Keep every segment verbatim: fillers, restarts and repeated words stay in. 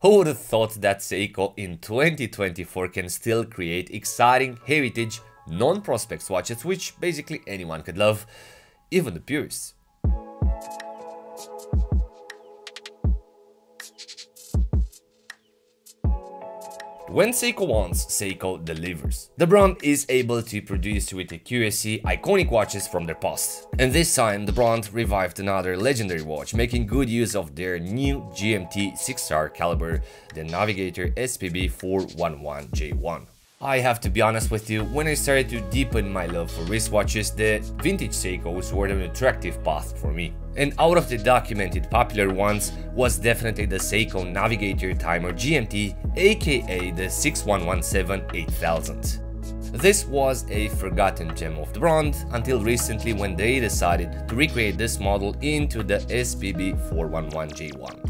Who would have thought that Seiko in twenty twenty-four can still create exciting heritage non-prospect watches which basically anyone could love, even the purists. When Seiko wants, Seiko delivers. The brand is able to produce with the Q S C iconic watches from their past. And this time the brand revived another legendary watch, making good use of their new G M T six star caliber, the Navigator S P B four eleven J one. I have to be honest with you, when I started to deepen my love for wristwatches, the vintage Seikos were an attractive path for me. And out of the documented popular ones was definitely the Seiko Navigator Timer G M T, aka the six one one seven eight thousand. This was a forgotten gem of the brand until recently when they decided to recreate this model into the S P B four eleven J one.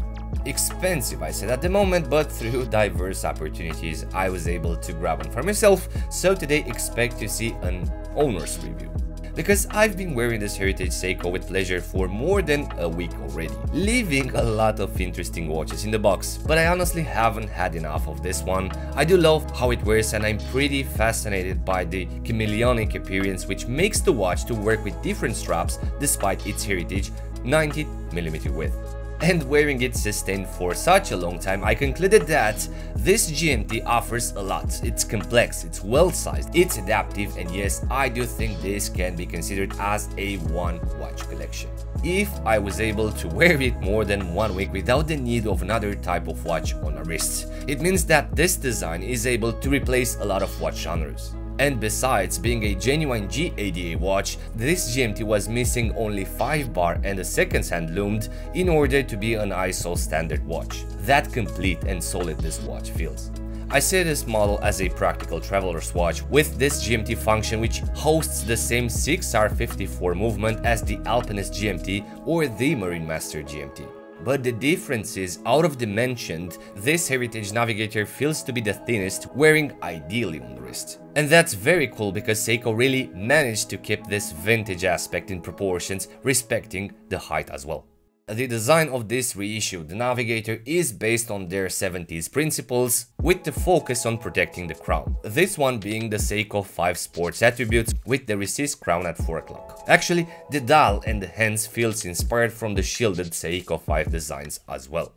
Expensive, I said at the moment, but through diverse opportunities I was able to grab one for myself, so today expect to see an owner's review. Because I've been wearing this heritage Seiko with pleasure for more than a week already, leaving a lot of interesting watches in the box, but I honestly haven't had enough of this one. I do love how it wears and I'm pretty fascinated by the chameleonic appearance which makes the watch to work with different straps despite its heritage ninety millimeter width. And wearing it sustained for such a long time, I concluded that this G M T offers a lot. It's complex, it's well-sized, it's adaptive, and yes, I do think this can be considered as a one-watch collection. If I was able to wear it more than one week without the need of another type of watch on a wrist, it means that this design is able to replace a lot of watch genres. And besides being a genuine G A D A watch, this G M T was missing only five bar and a seconds hand loomed in order to be an I S O standard watch. That complete and solid this watch feels. I see this model as a practical traveler's watch with this G M T function which hosts the same six R fifty-four movement as the Alpinist G M T or the Marine Master G M T. But the difference is, out of the mentioned, this heritage Navigator feels to be the thinnest, wearing ideally on the wrist. And that's very cool because Seiko really managed to keep this vintage aspect in proportions, respecting the height as well. The design of this reissue, the Navigator, is based on their seventies principles, with the focus on protecting the crown. This one being the Seiko five sports attributes with the recessed crown at four o'clock. Actually, the dial and the hands feels inspired from the shielded Seiko five designs as well.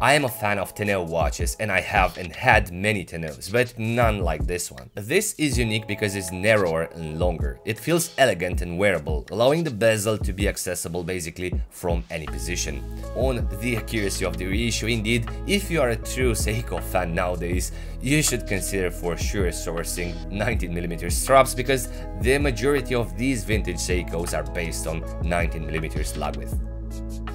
I am a fan of Teneo watches and I have and had many Teneos, but none like this one. This is unique because it's narrower and longer. It feels elegant and wearable, allowing the bezel to be accessible basically from any position. On the accuracy of the reissue, indeed, if you are a true Seiko fan nowadays, you should consider for sure sourcing nineteen millimeter straps because the majority of these vintage Seikos are based on nineteen millimeter slug width.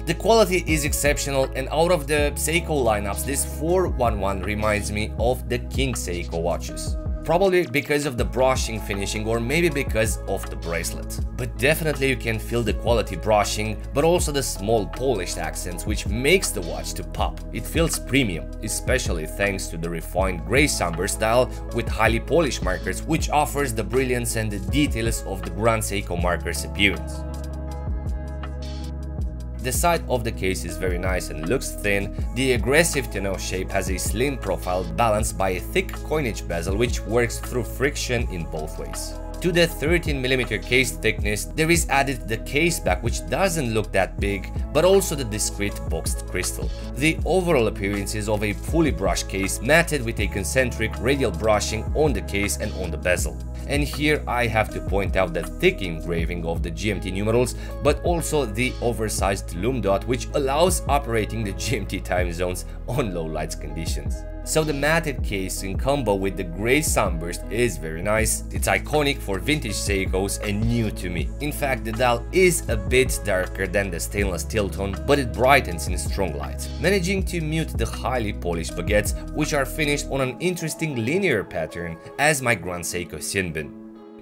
The quality is exceptional, and out of the Seiko lineups, this four eleven reminds me of the King Seiko watches. Probably because of the brushing finishing or maybe because of the bracelet. But definitely you can feel the quality brushing, but also the small polished accents which makes the watch to pop. It feels premium, especially thanks to the refined grey samber style with highly polished markers which offers the brilliance and the details of the Grand Seiko markers appearance. The side of the case is very nice and looks thin, the aggressive Teneo shape has a slim profile balanced by a thick coinage bezel which works through friction in both ways. To the thirteen millimeter case thickness there is added the case back which doesn't look that big, but also the discrete boxed crystal. The overall appearance is of a fully brushed case matted with a concentric radial brushing on the case and on the bezel. And here I have to point out the thick engraving of the G M T numerals, but also the oversized lume dot which allows operating the G M T time zones on low lights conditions. So the matted case in combo with the grey sunburst is very nice. It's iconic for vintage Seikos and new to me. In fact, the dial is a bit darker than the stainless steel tone, but it brightens in strong light, managing to mute the highly polished baguettes which are finished on an interesting linear pattern as my Grand Seiko Shinbin.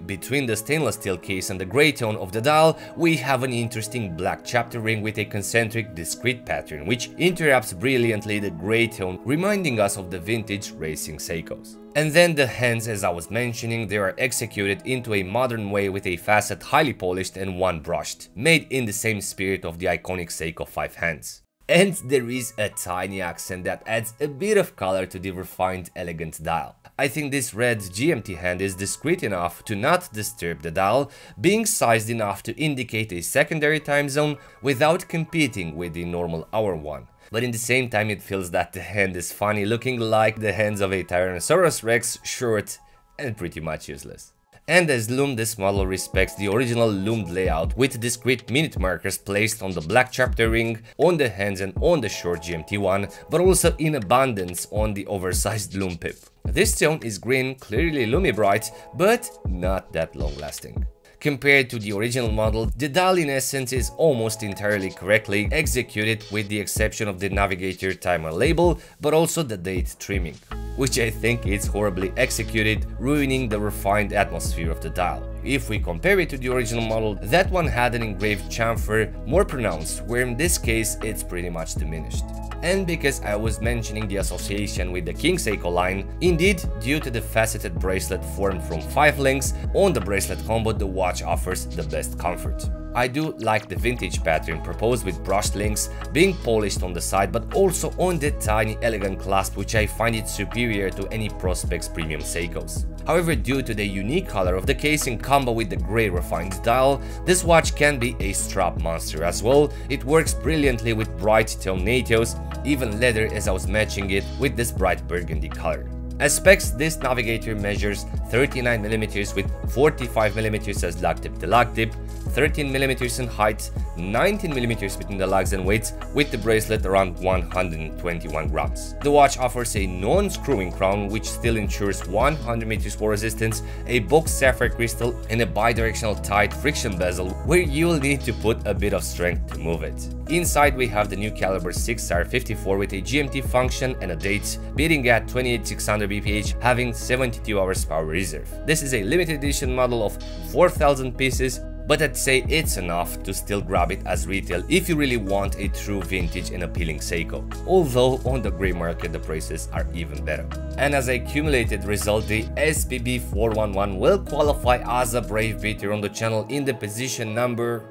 Between the stainless steel case and the grey tone of the dial, we have an interesting black chapter ring with a concentric discrete pattern, which interrupts brilliantly the grey tone, reminding us of the vintage racing Seikos. And then the hands, as I was mentioning, they are executed into a modern way with a facet highly polished and one brushed, made in the same spirit of the iconic Seiko five hands. And there is a tiny accent that adds a bit of color to the refined, elegant dial. I think this red G M T hand is discreet enough to not disturb the dial, being sized enough to indicate a secondary time zone without competing with the normal hour one. But in the same time it feels that the hand is funny, looking like the hands of a Tyrannosaurus Rex, short and pretty much useless. And as loomed, this model respects the original loomed layout with discrete minute markers placed on the black chapter ring, on the hands and on the short G M T one, but also in abundance on the oversized loom pip. This stone is green, clearly loomy bright, but not that long lasting. Compared to the original model, the dial in essence is almost entirely correctly executed with the exception of the Navigator Timer label, but also the date trimming, which I think is horribly executed, ruining the refined atmosphere of the dial. If we compare it to the original model, that one had an engraved chamfer, more pronounced, where in this case it's pretty much diminished. And because I was mentioning the association with the King Seiko line, indeed, due to the faceted bracelet formed from five links, on the bracelet combo the watch offers the best comfort. I do like the vintage pattern proposed with brushed links, being polished on the side but also on the tiny elegant clasp, which I find it superior to any Prospect's premium Seikos. However, due to the unique color of the case in combo with the grey refined dial, this watch can be a strap monster as well. It works brilliantly with bright tonatos, even leather, as I was matching it with this bright burgundy color. As specs, this Navigator measures thirty-nine millimeters with forty-five millimeters as lug tip to lug tip, thirteen millimeters in height, nineteen millimeters between the lugs and weights, with the bracelet around one hundred twenty-one grams. The watch offers a non-screwing crown, which still ensures one hundred meters fall resistance, a boxed sapphire crystal, and a bidirectional tight friction bezel, where you'll need to put a bit of strength to move it. Inside we have the new caliber six R fifty-four with a G M T function and a date, beating at twenty-eight six hundred B P H, having seventy-two hours power reserve. This is a limited edition model of four thousand pieces, but I'd say it's enough to still grab it as retail if you really want a true vintage and appealing Seiko, although on the grey market the prices are even better. And as a cumulated result, the S P B four eleven will qualify as a Brave Beater on the channel in the position number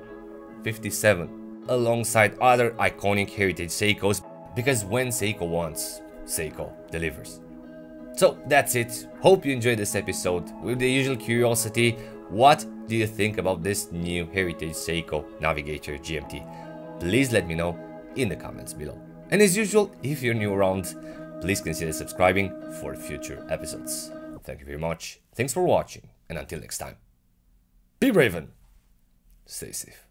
fifty-seven, alongside other iconic heritage Seikos, because when Seiko wants, Seiko delivers. So that's it. Hope you enjoyed this episode. With the usual curiosity, what do you think about this new heritage Seiko Navigator G M T? Please let me know in the comments below. And as usual, if you're new around, please consider subscribing for future episodes. Thank you very much, thanks for watching, and until next time, be brave and stay safe.